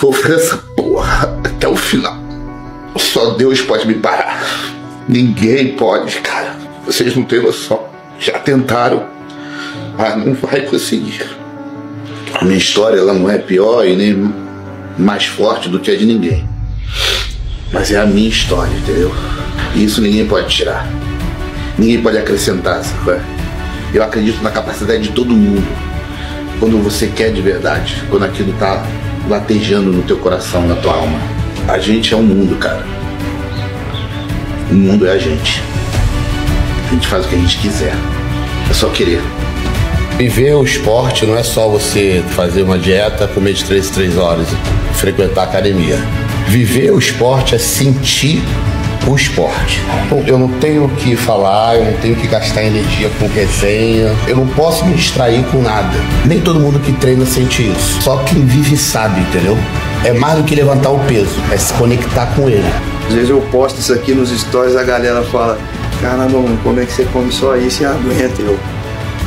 Vou fazer essa porra até o final. Só Deus pode me parar. Ninguém pode, cara. Vocês não têm noção. Já tentaram, mas não vai conseguir. A minha história, ela não é pior e nem mais forte do que a de ninguém. Mas é a minha história, entendeu? E isso ninguém pode tirar. Ninguém pode acrescentar, sabe? Eu acredito na capacidade de todo mundo. Quando você quer de verdade, quando aquilo tá latejando no teu coração, na tua alma. A gente é o mundo, cara. O mundo é a gente. A gente faz o que a gente quiser. É só querer. Viver o esporte não é só você fazer uma dieta, comer de 3 em 3 horas e frequentar a academia. Viver o esporte é sentir o esporte. Bom, eu não tenho o que falar, eu não tenho que gastar energia com resenha, eu não posso me distrair com nada. Nem todo mundo que treina sente isso. Só quem vive sabe, entendeu? É mais do que levantar o peso, é se conectar com ele. Às vezes eu posto isso aqui nos stories, a galera fala: caramba, mano, como é que você come só isso e aguenta? Eu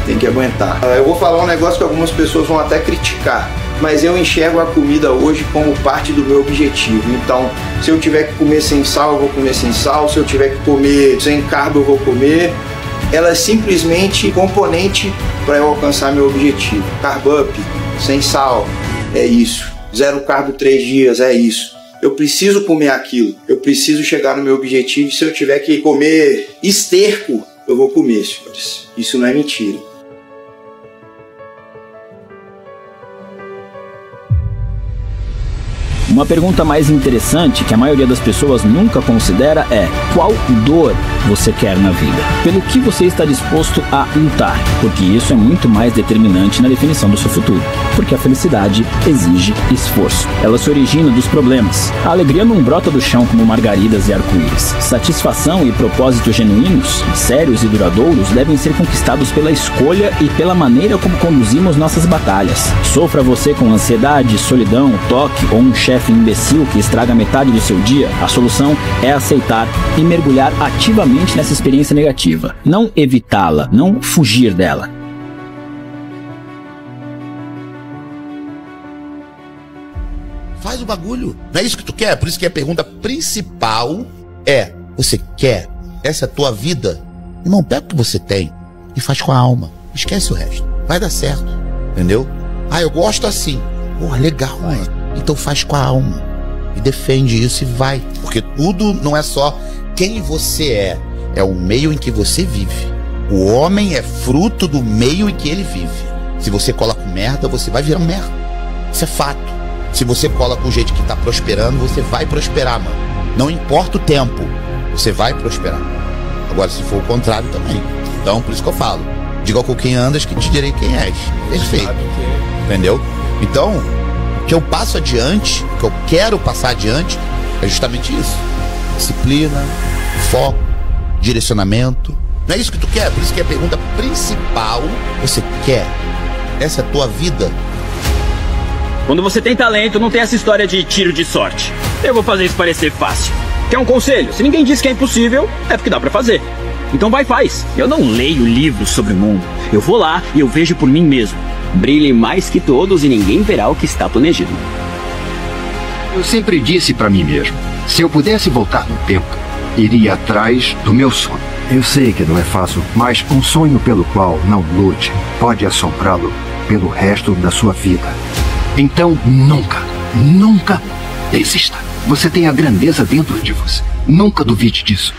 tenho que aguentar. Eu vou falar um negócio que algumas pessoas vão até criticar, mas eu enxergo a comida hoje como parte do meu objetivo. Então, se eu tiver que comer sem sal, eu vou comer sem sal. Se eu tiver que comer sem carbo, eu vou comer. Ela é simplesmente componente para eu alcançar meu objetivo. Carb up, sem sal, é isso. Zero carbo 3 dias, é isso. Eu preciso comer aquilo, eu preciso chegar no meu objetivo. Se eu tiver que comer esterco, eu vou comer, senhores. Isso não é mentira. Uma pergunta mais interessante que a maioria das pessoas nunca considera é: qual dor você quer na vida? Pelo que você está disposto a lutar? Porque isso é muito mais determinante na definição do seu futuro. Porque a felicidade exige esforço. Ela se origina dos problemas. A alegria não brota do chão como margaridas e arco-íris. Satisfação e propósitos genuínos, sérios e duradouros devem ser conquistados pela escolha e pela maneira como conduzimos nossas batalhas. Sofra você com ansiedade, solidão, toque ou um chefe imbecil que estraga metade do seu dia, a solução é aceitar e mergulhar ativamente nessa experiência negativa. Não evitá-la, não fugir dela. Faz o bagulho. Não é isso que tu quer? Por isso que a pergunta principal é: você quer? Essa é a tua vida? Irmão, pega o que você tem e faz com a alma. Esquece o resto. Vai dar certo. Entendeu? Ah, eu gosto assim. Porra, legal, mano. Então faz com a alma e defende isso e vai. Porque tudo não é só quem você é, é o meio em que você vive. O homem é fruto do meio em que ele vive. Se você cola com merda, você vai virar um merda. Isso é fato. Se você cola com gente que tá prosperando, você vai prosperar, mano. Não importa o tempo, você vai prosperar. Agora, se for o contrário, também. Então, por isso que eu falo: diga com quem andas que te direi quem és. Perfeito. Entendeu? Então, o que eu passo adiante, o que eu quero passar adiante, é justamente isso. Disciplina, foco, direcionamento. Não é isso que tu quer? Por isso que a pergunta principal: você quer? Essa é a tua vida? Quando você tem talento, não tem essa história de tiro de sorte. Eu vou fazer isso parecer fácil. Quer um conselho? Se ninguém diz que é impossível, é porque dá pra fazer. Então vai e faz. Eu não leio livros sobre o mundo. Eu vou lá e eu vejo por mim mesmo. Brilhe mais que todos e ninguém verá o que está planejado. Eu sempre disse para mim mesmo: se eu pudesse voltar no tempo, iria atrás do meu sonho. Eu sei que não é fácil, mas um sonho pelo qual não lute pode assombrá-lo pelo resto da sua vida. Então nunca, nunca desista. Você tem a grandeza dentro de você. Nunca duvide disso.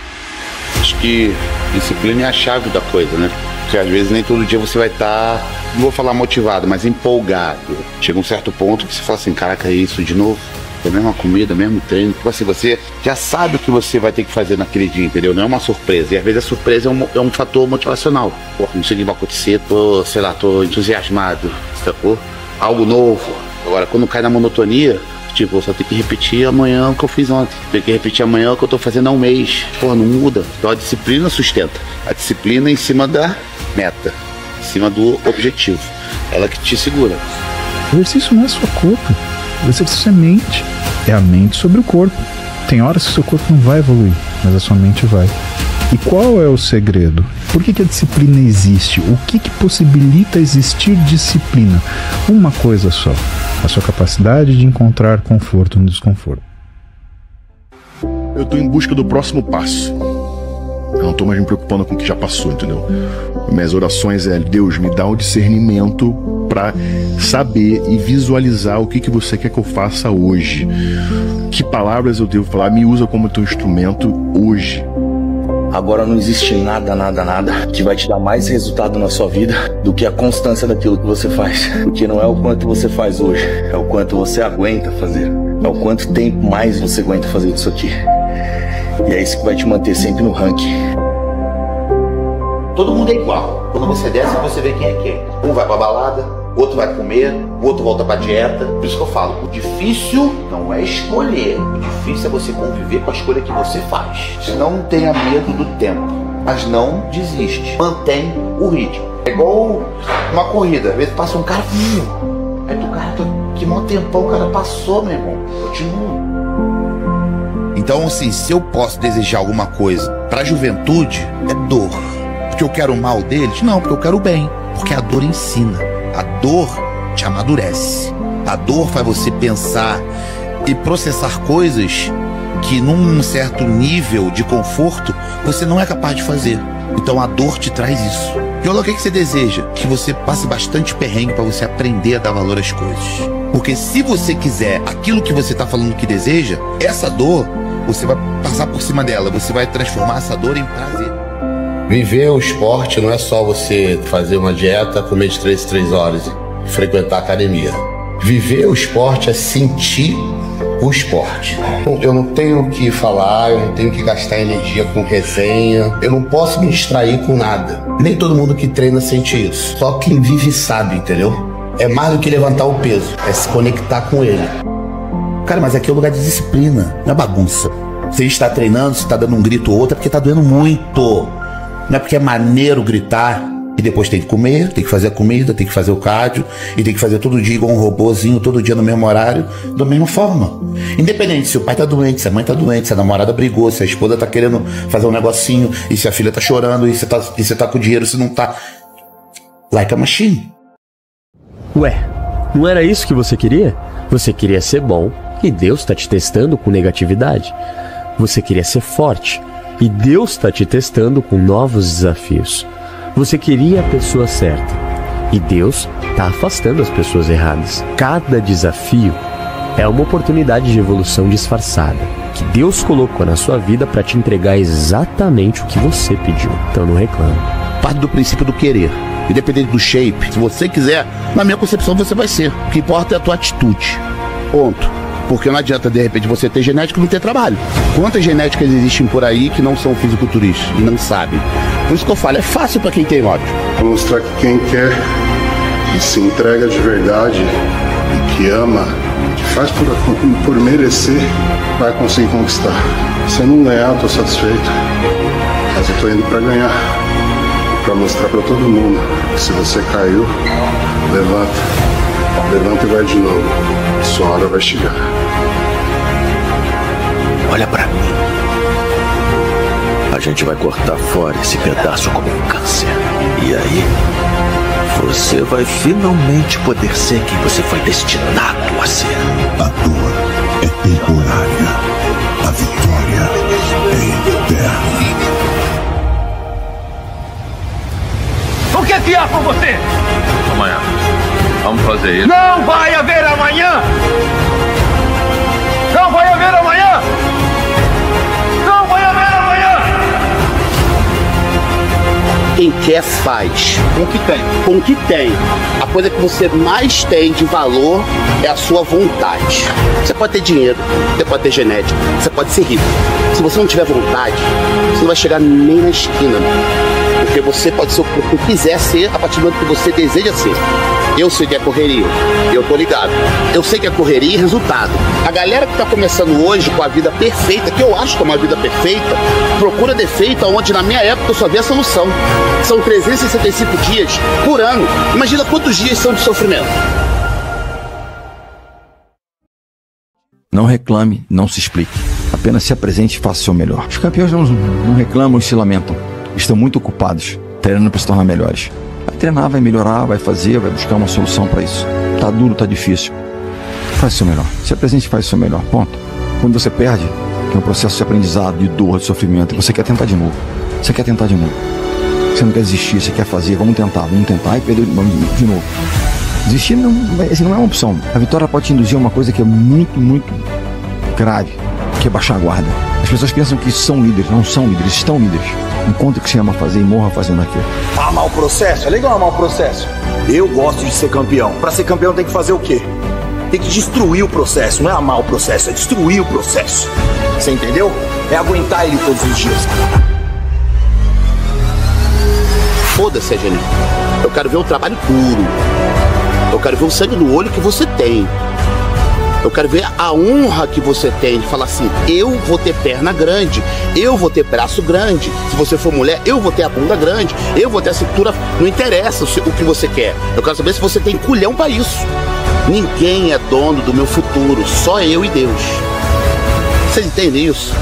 Acho que disciplina é a chave da coisa, né? Porque às vezes nem todo dia você vai estar, não vou falar motivado, mas empolgado. Chega um certo ponto que você fala assim: caraca, é isso de novo? É a mesma comida, mesmo treino. Tipo assim, você já sabe o que você vai ter que fazer naquele dia, entendeu? Não é uma surpresa. E às vezes a surpresa é um fator motivacional. Pô, não sei o que vai acontecer, tô, sei lá, tô entusiasmado, sacou? Algo novo. Agora, quando cai na monotonia, tipo, eu só tenho que repetir amanhã o que eu fiz ontem. Tem que repetir amanhã o que eu tô fazendo há um mês. Pô, não muda. Então a disciplina sustenta. A disciplina é em cima da meta, em cima do objetivo. Ela que te segura. O exercício não é só corpo. O exercício é mente. É a mente sobre o corpo. Tem horas que o seu corpo não vai evoluir, mas a sua mente vai. E qual é o segredo? Por que a disciplina existe? O que possibilita existir disciplina? Uma coisa só, a sua capacidade de encontrar conforto no desconforto. Eu estou em busca do próximo passo. Eu não estou mais me preocupando com o que já passou, entendeu? Minhas orações é: Deus, me dá um discernimento para saber e visualizar o que você quer que eu faça hoje. Que palavras eu devo falar? Me usa como teu instrumento hoje. Agora não existe nada que vai te dar mais resultado na sua vida do que a constância daquilo que você faz. Porque não é o quanto você faz hoje, é o quanto você aguenta fazer. É o quanto tempo mais você aguenta fazer isso aqui. E é isso que vai te manter sempre no ranking. Todo mundo é igual. Quando você desce, você vê quem é quem. Um vai pra balada, outro vai comer, o outro volta pra dieta. Por isso que eu falo, o difícil não é escolher. O difícil é você conviver com a escolha que você faz. Não tenha medo do tempo, mas não desiste. Mantém o ritmo. É igual uma corrida. Às vezes passa um cara... Aí tu, cara, que mó tempão o cara passou, meu irmão. Continua. Então, assim, se eu posso desejar alguma coisa para a juventude, é dor. Porque eu quero o mal deles? Não, porque eu quero o bem. Porque a dor ensina. A dor te amadurece. A dor faz você pensar e processar coisas que, num certo nível de conforto, você não é capaz de fazer. Então, a dor te traz isso. E olha, o que você deseja? Que você passe bastante perrengue para você aprender a dar valor às coisas. Porque se você quiser aquilo que você está falando que deseja, essa dor... você vai passar por cima dela, você vai transformar essa dor em prazer. Viver o esporte não é só você fazer uma dieta, comer de 3 horas e frequentar a academia. Viver o esporte é sentir o esporte. Eu não tenho o que falar, eu não tenho que gastar energia com resenha, eu não posso me distrair com nada. Nem todo mundo que treina sente isso. Só quem vive sabe, entendeu? É mais do que levantar o peso, é se conectar com ele. Cara, mas aqui é um lugar de disciplina, não é bagunça. Você está treinando, você está dando um grito ou outro, é porque está doendo muito. Não é porque é maneiro gritar e depois tem que comer, tem que fazer a comida, tem que fazer o cardio e tem que fazer todo dia igual um robôzinho, todo dia no mesmo horário, da mesma forma. Independente se o pai está doente, se a mãe está doente, se a namorada brigou, se a esposa está querendo fazer um negocinho e se a filha está chorando e você tá com dinheiro, se não está. Like a machine. Ué, não era isso que você queria? Você queria ser bom e Deus está te testando com negatividade. Você queria ser forte e Deus está te testando com novos desafios. Você queria a pessoa certa e Deus está afastando as pessoas erradas. Cada desafio é uma oportunidade de evolução disfarçada que Deus colocou na sua vida para te entregar exatamente o que você pediu. Então não reclame. Parte do princípio do querer. Independente do shape, se você quiser, na minha concepção você vai ser. O que importa é a tua atitude. Ponto. Porque não adianta, de repente, você ter genética e não ter trabalho. Quantas genéticas existem por aí que não são fisiculturistas e não sabem? Por isso que eu falo, é fácil para quem tem ódio. Mostrar que quem quer e se entrega de verdade e que ama, que faz por merecer, vai conseguir conquistar. Se eu não ganhar, eu tô satisfeito. Mas eu tô indo para ganhar. Para mostrar para todo mundo que se você caiu, levanta e vai de novo. Sua hora vai chegar. Olha para mim. A gente vai cortar fora esse pedaço como um câncer. E aí, você vai finalmente poder ser quem você foi destinado a ser. A dor é temporária. A vitória é eterna. O que é pior pra você? Amanhã. Vamos fazer isso. Não vai haver amanhã! Não vai haver amanhã! Não vai haver amanhã! Quem quer faz. Com o que tem. Com o que tem. A coisa que você mais tem de valor é a sua vontade. Você pode ter dinheiro, você pode ter genética, você pode ser rico. Se você não tiver vontade, você não vai chegar nem na esquina. Porque você pode ser o que quiser ser a partir do momento que você deseja ser. Eu sei que é correria, eu tô ligado. Eu sei que é correria e resultado. A galera que tá começando hoje com a vida perfeita, que eu acho que é uma vida perfeita, procura defeito onde na minha época eu só vi a solução. São 365 dias por ano. Imagina quantos dias são de sofrimento. Não reclame, não se explique. Apenas se apresente e faça o seu melhor. Os campeões não reclamam e se lamentam. estão muito ocupados treinando para se tornar melhores. Vai treinar, vai melhorar, vai fazer, vai buscar uma solução para isso. Tá duro, tá difícil. Faz o seu melhor. Se apresente, faz o seu melhor. Ponto. Quando você perde, que é um processo de aprendizado, de dor, de sofrimento, você quer tentar de novo. Você quer tentar de novo. Você não quer desistir, você quer fazer, vamos tentar. E perdeu de novo. Desistir não é uma opção. A vitória pode te induzir a uma coisa que é muito, muito grave, que é baixar a guarda. As pessoas pensam que são líderes, não são líderes, estão líderes. Encontre o que você ama fazer e morra fazendo aquilo. Amar o processo, é legal amar o processo. Eu gosto de ser campeão. Para ser campeão tem que fazer o quê? Tem que destruir o processo, não é amar o processo, é destruir o processo. Você entendeu? É aguentar ele todos os dias. Foda-se, Janine. Eu quero ver o trabalho puro. Eu quero ver o sangue no olho que você tem. Eu quero ver a honra que você tem de falar assim, eu vou ter perna grande, eu vou ter braço grande, se você for mulher, eu vou ter a bunda grande, eu vou ter a cintura, não interessa o que você quer. Eu quero saber se você tem culhão para isso. Ninguém é dono do meu futuro, só eu e Deus. Vocês entendem isso?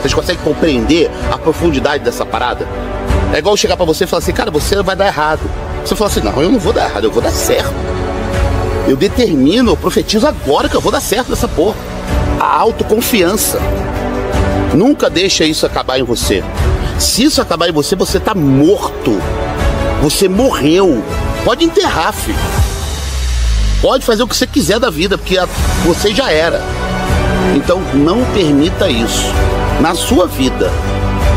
Vocês conseguem compreender a profundidade dessa parada? É igual chegar para você e falar assim, cara, você vai dar errado. Você fala assim, não, eu não vou dar errado, eu vou dar certo. Eu determino, eu profetizo agora que eu vou dar certo nessa porra. A autoconfiança. Nunca deixa isso acabar em você. Se isso acabar em você, você tá morto. Você morreu. Pode enterrar, filho. Pode fazer o que você quiser da vida, porque você já era. Então não permita isso na sua vida.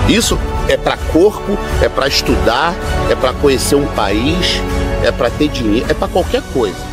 Isso é para corpo, é para estudar, é para conhecer um país, é para ter dinheiro, é para qualquer coisa.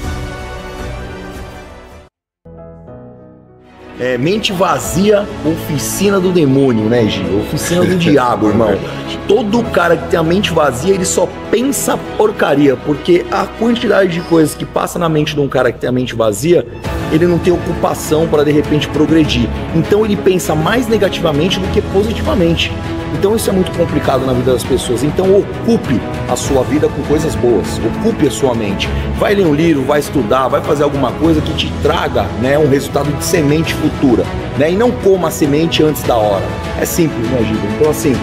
É, mente vazia, oficina do demônio, né, Gil? Oficina do diabo, irmão. Todo cara que tem a mente vazia, ele só pensa porcaria, porque a quantidade de coisas que passa na mente de um cara que tem a mente vazia, ele não tem ocupação para de repente progredir. Então ele pensa mais negativamente do que positivamente. Então isso é muito complicado na vida das pessoas. Então ocupe a sua vida com coisas boas, ocupe a sua mente. Vai ler um livro, vai estudar, vai fazer alguma coisa que te traga, né, um resultado de semente futura, né? E não coma a semente antes da hora. É simples, né, Giba? Então assim,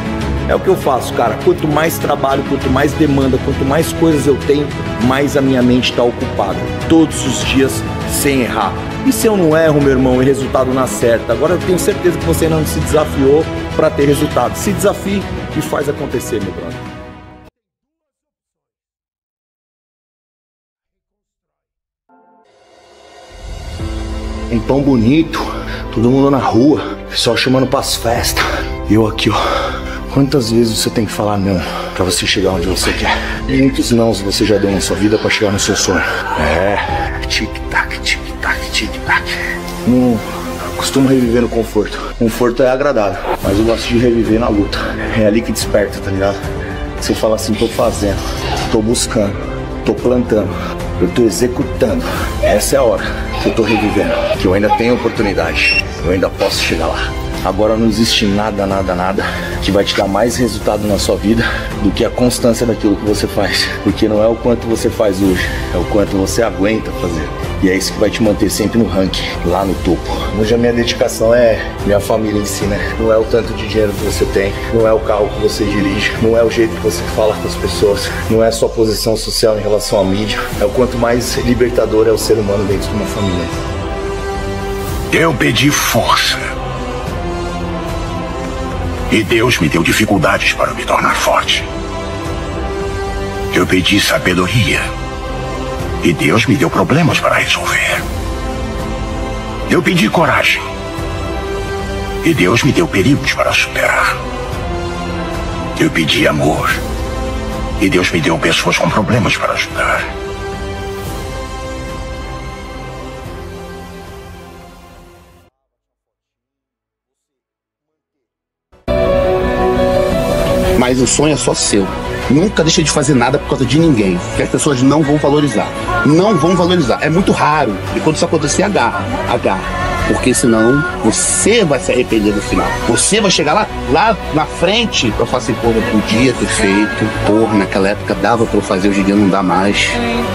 é o que eu faço, cara. Quanto mais trabalho, quanto mais demanda, quanto mais coisas eu tenho, mais a minha mente está ocupada. Todos os dias sem errar. E se eu não erro, meu irmão, e resultado na certa? Agora eu tenho certeza que você não se desafiou para ter resultado. Se desafie e faz acontecer, meu brother. Um pão bonito, todo mundo na rua, só chamando para as festas. Eu aqui, ó. Quantas vezes você tem que falar não para você chegar onde você quer? Muitos nãos você já deu na sua vida para chegar no seu sonho. É, tic-tac, tic-tac, tic-tac. Não costumo reviver no conforto. Conforto é agradável, mas eu gosto de reviver na luta. É ali que desperta, tá ligado? Você fala assim, tô fazendo, tô buscando, tô plantando, eu tô executando. Essa é a hora que eu tô revivendo, que eu ainda tenho oportunidade, eu ainda posso chegar lá. Agora não existe nada que vai te dar mais resultado na sua vida do que a constância daquilo que você faz. Porque não é o quanto você faz hoje, é o quanto você aguenta fazer. E é isso que vai te manter sempre no ranking, lá no topo. Hoje a minha dedicação é minha família em si, né? Não é o tanto de dinheiro que você tem, não é o carro que você dirige, não é o jeito que você fala com as pessoas, não é a sua posição social em relação à mídia. É o quanto mais libertador é o ser humano dentro de uma família. Eu pedi força. E Deus me deu dificuldades para me tornar forte. Eu pedi sabedoria. E Deus me deu problemas para resolver. Eu pedi coragem. E Deus me deu perigos para superar. Eu pedi amor. E Deus me deu pessoas com problemas para ajudar. Mas o sonho é só seu. Nunca deixe de fazer nada por causa de ninguém, que as pessoas não vão valorizar. É muito raro. E quando isso acontecer, agarra. Porque senão você vai se arrepender no final. Você vai chegar lá na frente. Eu falo assim, pô, eu podia ter feito. Porra, naquela época dava pra eu fazer, hoje em dia não dá mais.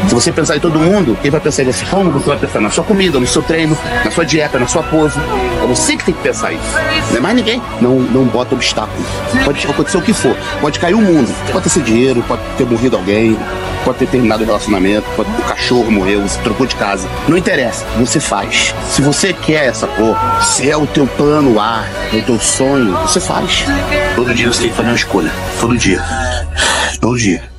Se você pensar em todo mundo, quem vai pensar em você? Como você vai pensar? Na sua comida, no seu treino, na sua dieta, na sua pose. É você que tem que pensar isso. Não é mais ninguém. Não bota obstáculo. Pode acontecer o que for. Pode cair o mundo. Pode ter seu dinheiro, pode ter morrido alguém, pode ter terminado o relacionamento, pode ter o cachorro morreu, se trocou de casa. Não interessa. Você faz. Se você quer essa porra, se é o teu plano A, é o teu sonho, você faz. Todo dia você tem que fazer uma escolha. Todo dia. Todo dia.